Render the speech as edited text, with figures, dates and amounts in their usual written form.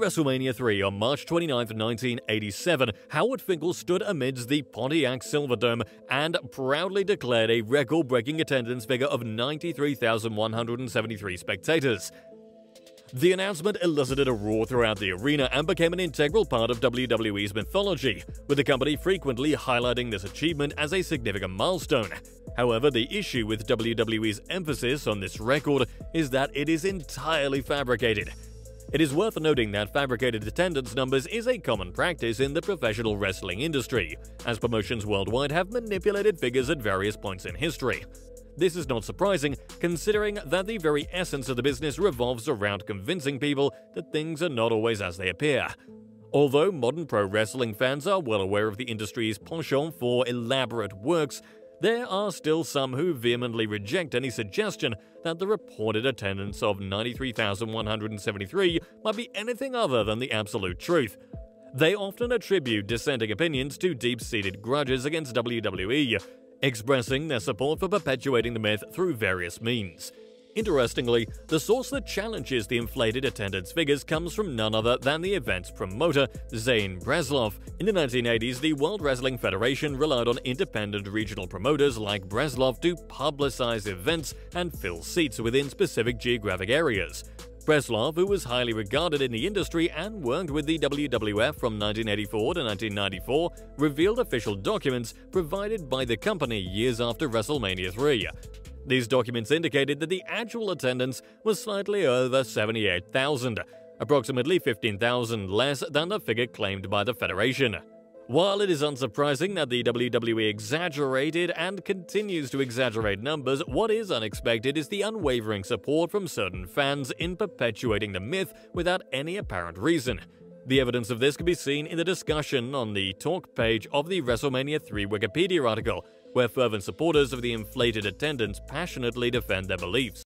WrestleMania III on March 29, 1987, Howard Finkel stood amidst the Pontiac Silverdome and proudly declared a record-breaking attendance figure of 93,173 spectators. The announcement elicited a roar throughout the arena and became an integral part of WWE's mythology, with the company frequently highlighting this achievement as a significant milestone. However, the issue with WWE's emphasis on this record is that it is entirely fabricated. It is worth noting that fabricated attendance numbers is a common practice in the professional wrestling industry, as promotions worldwide have manipulated figures at various points in history. This is not surprising, considering that the very essence of the business revolves around convincing people that things are not always as they appear. Although modern pro wrestling fans are well aware of the industry's penchant for elaborate works, there are still some who vehemently reject any suggestion that the reported attendance of 93,173 might be anything other than the absolute truth. They often attribute dissenting opinions to deep-seated grudges against WWE, expressing their support for perpetuating the myth through various means. Interestingly, the source that challenges the inflated attendance figures comes from none other than the event's promoter, Zane Breslov. In the 1980s, the World Wrestling Federation relied on independent regional promoters like Breslov to publicize events and fill seats within specific geographic areas. Breslov, who was highly regarded in the industry and worked with the WWF from 1984 to 1994, revealed official documents provided by the company years after WrestleMania III. These documents indicated that the actual attendance was slightly over 78,000, approximately 15,000 less than the figure claimed by the Federation. While it is unsurprising that the WWE exaggerated and continues to exaggerate numbers, what is unexpected is the unwavering support from certain fans in perpetuating the myth without any apparent reason. The evidence of this can be seen in the discussion on the talk page of the WrestleMania III Wikipedia article, where fervent supporters of the inflated attendance passionately defend their beliefs.